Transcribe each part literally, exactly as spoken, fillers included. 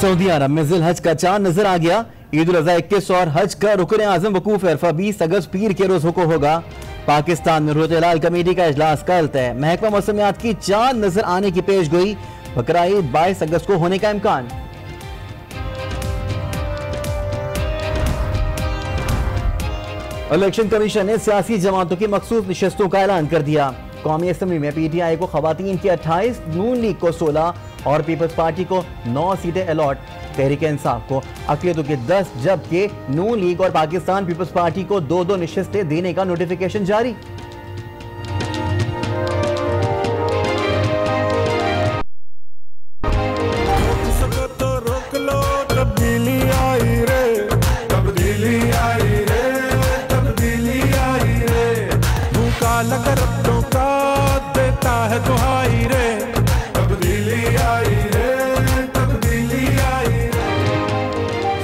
Saudi अरब में जिल हज का चांद नजर आ गया। ईद उल अजहा इक्कीस और हज का रुकन आजम वकूफ-ए-अरफा बीस अगस्त पीर के रोज को होगा। पाकिस्तान में रुएत-ए-हिलाल कमेटी का इजलास कल तय। महकमा मौसमियात की चांद नजर आने की पेशगोई, बकरा ईद बाईस अगस्त को होने का इम्कान। इलेक्शन कमीशन ने सियासी जमातों की मखसूस नशस्तों का ऐलान कर दिया। कौमी असम्बली में पीटीआई को खवातीन की अट्ठाईस, नून लीग को सोलह और पीपल्स पार्टी को नौ सीटें अलॉट। तहरीक इंसाफ को अकलियतों के दस, जबकि नून लीग और पाकिस्तान पीपल्स पार्टी को दो दो नशस्तें देने का नोटिफिकेशन जारी।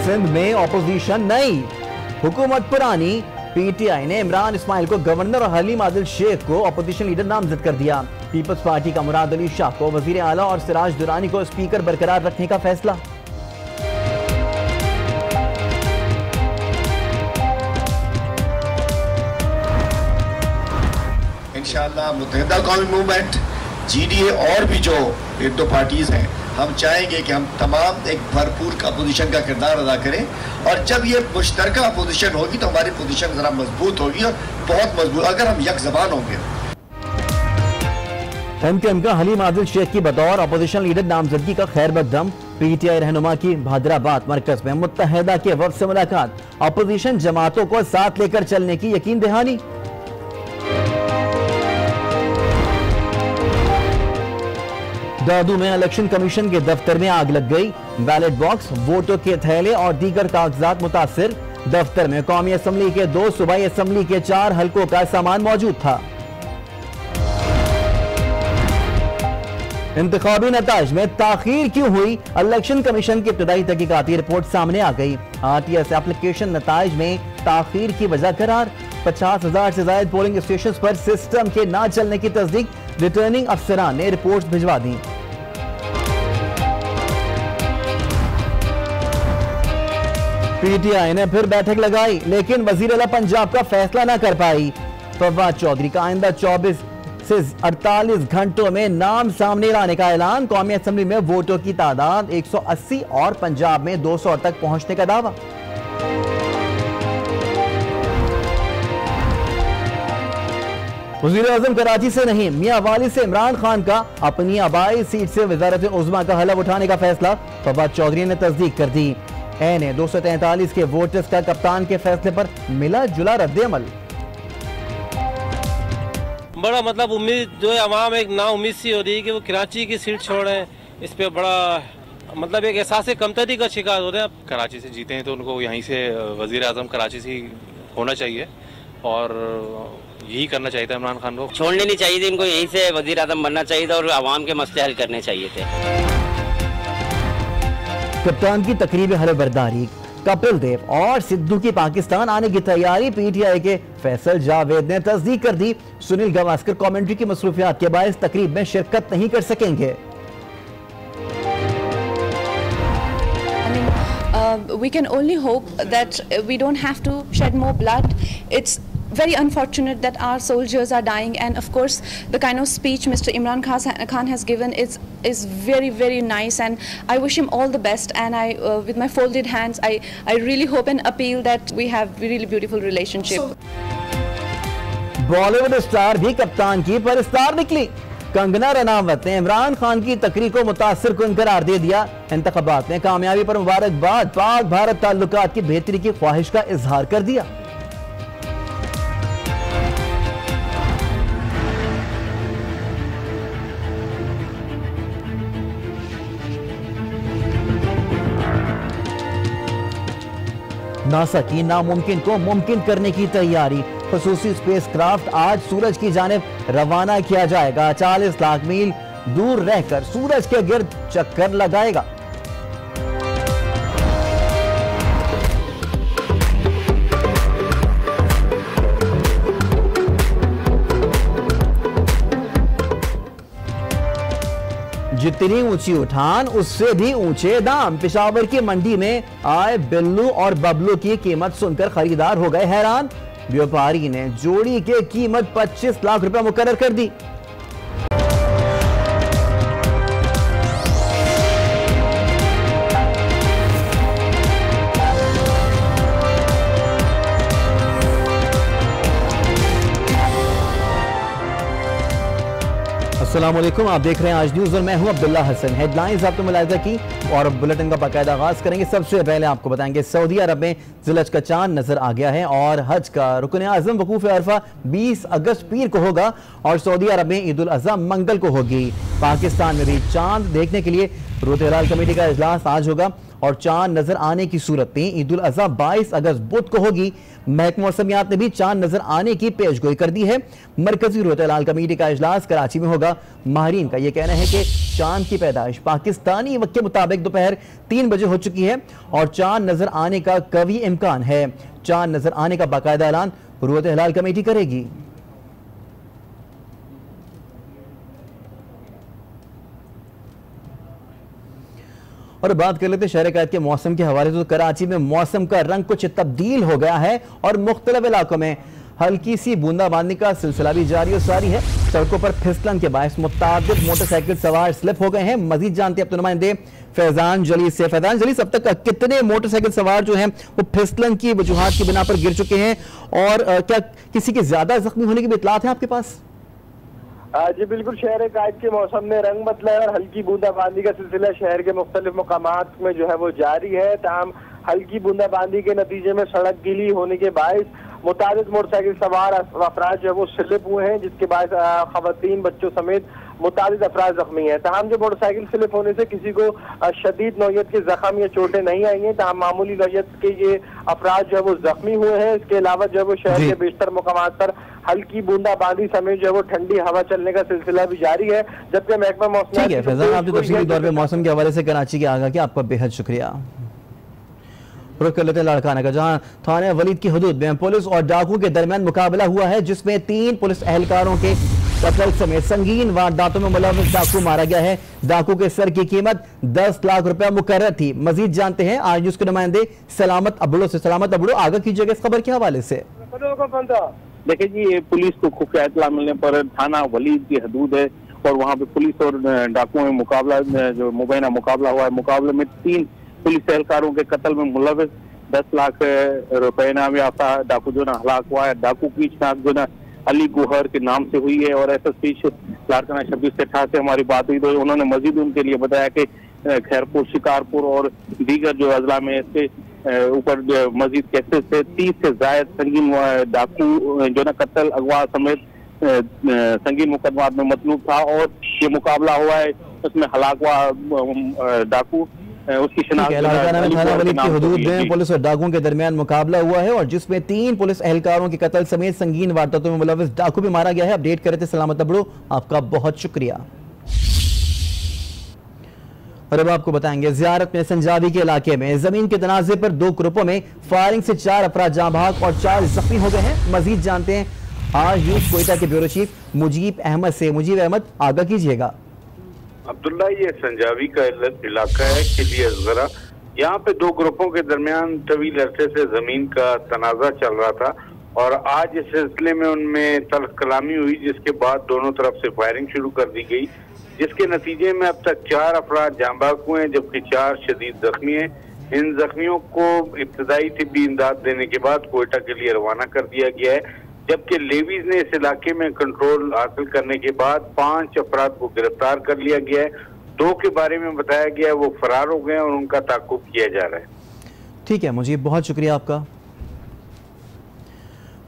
सिंध में ऑपोजिशन नई, हुकूमत पुरानी। पीटीआई ने इमरान इस्माइल को गवर्नर और हलीम आदिल शेख को ऑपोजिशन लीडर नामजद कर दिया। पीपल्स पार्टी का मुराद अली शाह को वजीर आला और सिराज दुरानी को स्पीकर बरकरार रखने का फैसला। इंशाअल्लाह मुत्तहिदा कौमी मूवमेंट, जीडीए और भी जो एक दो पार्टीज हैं, हम चाहेंगे कि हम तमाम एक भरपूर अपोजिशन का किरदार अदा करें और जब ये मुश्तरका अपोजिशन होगी तो हमारी पोजीशन जरा मजबूत होगी और बहुत मजबूत अगर हम यकजबान होंगे। एमक्यूएम का हलीम आदिल शेख की बतौर अपोजिशन लीडर नामजदगी का खैरपुर दम। पीटीआई रहनुमा की हैदराबाद मरकज में मुत्तहिदा के वफ्द से मुलाकात। अपोजिशन जमातों को साथ लेकर चलने की यकीन दहानी। दादू में इलेक्शन कमीशन के दफ्तर में आग लग गई। बैलेट बॉक्स, वोटों के थैले और दीगर कागजात मुतासिर। दफ्तर में कौमी असम्बली के दो, सूबाई असम्बली के चार हलकों का सामान मौजूद था। इंतखाबी नताज में ताखीर क्यों हुई? इलेक्शन कमीशन की इब्तदाई तहकीकाती रिपोर्ट सामने आ गई। आरटीएस एप्लीकेशन नताज में ताखीर की वजह करार। पचास हजार से ज्यादा पोलिंग स्टेशन पर सिस्टम के ना चलने की तस्दीक रिटर्निंग अफसरान ने रिपोर्ट भिजवा दी। पीटीआई ने फिर बैठक लगाई, लेकिन वजीर आला पंजाब का फैसला ना कर पाई। फवाद चौधरी का आइंदा चौबीस से अड़तालीस घंटों में नाम सामने लाने का ऐलान। कौमी असम्बली में वोटों की तादाद एक सौ अस्सी और पंजाब में दो सौ तक पहुंचने का दावा। वज़ीर आज़म कराची से नहीं, मियांवाली से इमरान खान का अपनी आबाई सीट से वज़ारत उज़्मा का हलफ उठाने का फैसला। फवाद चौधरी ने तस्दीक कर दी। एन ए दो सौ तैंतालीस के वोटर्स का कप्तान के फैसले पर मिला जुला रद्देअमल। बड़ा मतलब उम्मीद जो है, आवाम एक ना उम्मीद सी हो रही है कि वो कराची की सीट छोड़ें। इस पर बड़ा मतलब एक एहसास कमतरी का शिकार हो रहे हैं। कराची से जीते हैं तो उनको यहीं से वज़ीर आज़म कराची से होना चाहिए और यही करना चाहिए था। इमरान खान को छोड़ने नहीं चाहिए थे, इनको यहीं से वजीर आजम बनना चाहिए था और आवाम के मसले हल करने चाहिए थे। कप्तान की तकरीब हलफबर्दारी, कपिल देव और सिद्धू की पाकिस्तान आने की तैयारी। पीटीआई के फैसल जावेद ने तस्दीक कर दी। सुनील गावस्कर कमेंट्री की मसरूफियात के बायस तकरीब में शिरकत नहीं कर सकेंगे। We can only hope that we don't have to shed more blood. It's very unfortunate that our soldiers are dying, and of course the kind of speech Mister Imran Khan has given is is very very nice, and I wish him all the best, and I uh, with my folded hands I I really hope and appeal that we have really beautiful relationship. Bollywood star भी कप्तान की पर star निकली। कंगना रनावत ने इमरान खान की तकरीर को मुतासिर कुन करार दे दिया। इंतखाबात में कामयाबी पर मुबारकबाद। पाक भारत ताल्लुकात की बेहतरी की ख्वाहिश का इजहार कर दिया। नासा की नामुमकिन को मुमकिन करने की तैयारी। खसूसी स्पेसक्राफ्ट आज सूरज की जानिब रवाना किया जाएगा। चालीस लाख मील दूर रहकर सूरज के गिर्द चक्कर लगाएगा। जितनी ऊंची उठान उससे भी ऊंचे दाम। पेशावर की मंडी में आए बिल्लू और बबलू की कीमत सुनकर खरीदार हो गए हैरान। व्यापारी ने जोड़ी के कीमत पच्चीस लाख रुपए मुकर्रर कर दी। अस्सलामुअलैकुम, आप देख रहे हैं आज न्यूज़ और मैं हूं अब्दुल्ला हसन। हेडलाइंस आपको मुलायजा की और बुलेटिन का बाकायदा आगाज करेंगे। सबसे पहले आपको बताएंगे सऊदी अरब में जिलहज का चांद नजर आ गया है और हज का रुकन आजम वकूफ-ए-अरफा बीस अगस्त पीर को होगा और सऊदी अरब में ईद उल अजहा मंगल को होगी। पाकिस्तान में भी चांद देखने के लिए रूएत-ए-हिलाल कमेटी का इजलास आज होगा और चांद नजर आने की सूरत में ईद उल अजहा बाईस अगस्त बुध को होगी। महकमा मौसमियात ने भी चांद नजर आने की पेशगोई कर दी है। मरकजी रूएत-ए-हिलाल कमेटी का इजलास कराची में होगा। माहरीन का यह कहना है कि चांद की पैदाइश पाकिस्तानी वक्त के मुताबिक दोपहर तीन बजे हो चुकी है और चांद नजर आने का कभी इम्कान है। चांद नजर आने का बाकायदा ऐलान रूएत-ए-हिलाल कमेटी करेगी। और बात कर लेते हैं शहर कैद के मौसम के हवाले से। तो कराची में मौसम का रंग कुछ तब्दील हो गया है और मुख्तलिफ इलाकों में हल्की सी बूंदाबांदी का सिलसिला भी जारी और सारी है। सड़कों पर फिसलन के बायस मुताबिक मोटरसाइकिल सवार स्लिप हो गए हैं। मजीद जानते हैं अपने नुमाइंदे फैजान जलीस से। फैजान जलीस, अब तक कितने मोटरसाइकिल सवार जो हैं वो फिसलन की वजूहात की बिना पर गिर चुके हैं और क्या किसी के ज्यादा जख्मी होने की भी इतलात है आपके पास? जी बिल्कुल, शहर कायद के मौसम ने रंग बदला और हल्की बूंदाबांदी का सिलसिला शहर के मुख्तलिफ मकामात में जो है वो जारी है। तमाम हल्की बूंदाबांदी के नतीजे में सड़क गीली होने के बायस मुताबिक मोटरसाइकिल सवार अफराज जो है वो स्लिप हुए हैं, जिसके बायस खवातीन बच्चों समेत मुताबिक अफराज जख्मी है। तमाम जो मोटरसाइकिल स्लिप होने से किसी को शदीद नौयत के जख्म या चोटें नहीं आई हैं। तमाम मामूली नौयत के ये अफराज जो है वो जख्मी हुए हैं। इसके अलावा जो है वो शहर के बेशतर मकामात पर हल्की बूंदाबांदी समेत जो है वो ठंडी हवा चलने का सिलसिला भी जारी है, जबकि महकमा मौसम मौसम के हवाले से कराची के आगाह किया। आपका बेहद शुक्रिया। रुख कर लेते हैं लड़काना का, जहां थाना वलीद की हदूद में पुलिस और डाकू के दरमियान मुकाबला हुआ है, जिसमें तीन पुलिस एहलकारों के कत्ल समेत संगीन वारदातों में मुलव्वस डाकू मारा गया है। डाकू के सर की कीमत दस लाख रुपए मुकर्रर थी। मजीद जानते हैं आज न्यूज के नुमाइंदे सलामत अबड़ो से। सलामत अबड़ो, आगा कीजिएगा इस खबर के हवाले से। देखिए जी, ये पुलिस को खुफिया इत्तला मिलने पर थाना वलीद की हदूद है और वहाँ पे पुलिस और डाकुओं में मुकाबला जो मुबैना मुकाबला हुआ है। मुकाबले में तीन पुलिस एहलकारों के कत्ल में मुलव्वस दस लाख रुपए इनाम याफ्ता डाकू जो ना हलाक हुआ है। डाकू की शनाख्त जो ना अली गुहर के नाम से हुई है और एस एस पी लारकाना छब्बीस से अठारह से हमारी बात हुई तो उन्होंने मजीद उनके लिए बताया कि खैरपुर, शिकारपुर और दीगर जो अजला में इससे ऊपर मजीद केसेस से तीस से जायद संगीन डाकू जो ना कत्ल अगवा समेत संगीन मुकदमा में मतलूब था और ये मुकाबला हुआ है। उसमें हलाक हुआ डाकू उसकी शनाख्त पुलिस और डाकुओं के दरमियान मुकाबला हुआ है और जिसमें तीन पुलिस एहलकारों के कत्ल समेत संगीन वारदातों में मुलव्वस डाकू भी मारा गया है। अपडेट कर रहे थे सलामत अबड़ो, आपका बहुत शुक्रिया। और अब आपको बताएंगे जियारत में संजावी के इलाके में जमीन के तनाजे पर दो ग्रुपों में फायरिंग से चार अफराद जाँ भाग और चार जख्मी हो गए हैं। मजीद जानते हैं आज न्यूज कोयटा के ब्यूरो चीफ मुजीब अहमद से। मुजीब अहमद, आगा कीजिएगा। अब्दुल्ला, ये संजावी का इलाका है किलिया असगरा। यहाँ पे दो ग्रुपों के दरमियान तवील अरसे से जमीन का तनाजा चल रहा था और आज इस सिलसिले में उनमें तल्ख कलामी हुई, जिसके बाद दोनों तरफ से फायरिंग शुरू कर दी गई, जिसके नतीजे में अब तक चार अफराद जांबाग हुए हैं जबकि चार शदीद जख्मी हैं। इन जख्मियों को इब्तदाई तिब्बी इमदाद देने के बाद कोयटा के लिए रवाना कर दिया गया है, जबकि लेवीज ने इस इलाके में कंट्रोल हासिल करने के बाद पांच अफराद को गिरफ्तार कर लिया गया है। दो के बारे में बताया गया है वो फरार हो गए और उनका ताकुब किया जा रहा है। ठीक है मुझे बहुत शुक्रिया आपका।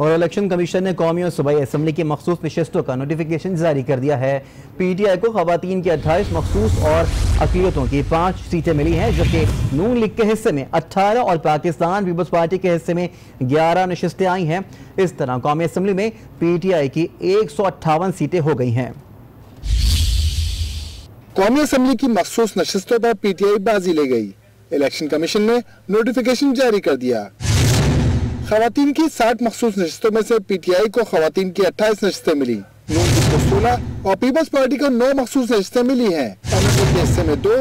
और इलेक्शन कमीशन ने कौमी और सूबाई असम्बली की मखसूस नशस्तों का नोटिफिकेशन जारी कर दिया है। पीटीआई को खवातीन की अट्ठाईस मखसूस और अकलियतों की पाँच सीटें मिली हैं, जबकि नून लीग के हिस्से में अट्ठारह और पाकिस्तान पीपल्स पार्टी के हिस्से में ग्यारह नशस्तें आई हैं। इस तरह कौमी असम्बली में पीटीआई की एक सौ अट्ठावन सीटें हो गई हैं। कौमी असम्बली की मखसूस नशस्तों पर पीटीआई बाजी ले गई। इलेक्शन कमीशन ने नोटिफिकेशन जारी कर दिया। खवातीन की साठ मखसूस नशस्तों में से पीटीआई को खवातीन की अट्ठाईस नशस्तें मिली, नून को सोलह और पीपल्स पार्टी को नौ मखसूस नशस्तें मिली हैं। के हिस्से में दो,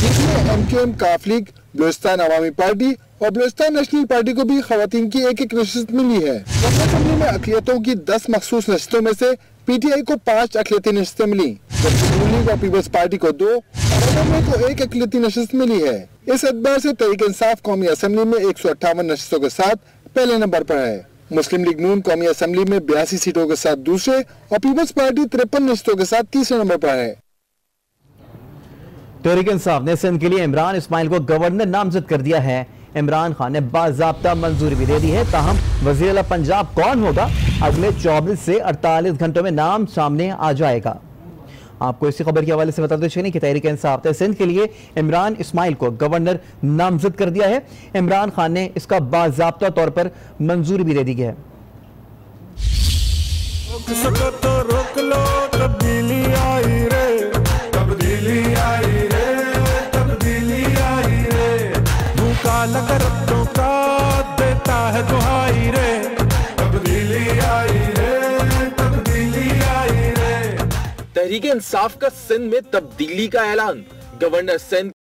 जिसमें एमक्यूएम काफलीग, बलोचिस्तान अवामी पार्टी और बलोचिस्तान नेशनल पार्टी को भी खवातीन की एक एक नशिस्त मिली है। असम्बली में अकलियतों की दस मखसूस नशिस्तों में से पीटीआई को पाँच अकलियती नशिस्तें मिली, जबकि पीपल्स पार्टी को दो को एक अकलियती नशिस्त मिली है। इस एतबार से तहरीक इंसाफ कौमी असम्बली में एक सौ अट्ठावन नशिस्तों के साथ पहले नंबर पर है। मुस्लिम लीग नून कौमी असम्बली में बयासी सीटों के साथ दूसरे और पीपल्स पार्टी तिरपन नशिस्तों के साथ तीसरे नंबर पर है। तहरीक इंसाफ ने सिंध के लिए इमरान इस्माइल को गवर्नर नामजद कर दिया है। इमरान खान ने बाज़ाब्ता मंजूरी भी दे दी है, ताहम वज़ीर आला पंजाब कौन होगा अगले चौबीस से अड़तालीस घंटों में नाम सामने आ जाएगा। आपको इसी खबर के हवाले से बताते चलें कि तहरीक इंसाफ ने सिंध के लिए इमरान इस्माइल को गवर्नर नामजद कर दिया है। इमरान खान ने इसका बाज़ाब्ता तौर पर मंजूरी भी दे दी है। तहरीक इंसाफ का सिंध में तब्दीली का ऐलान। गवर्नर सिंध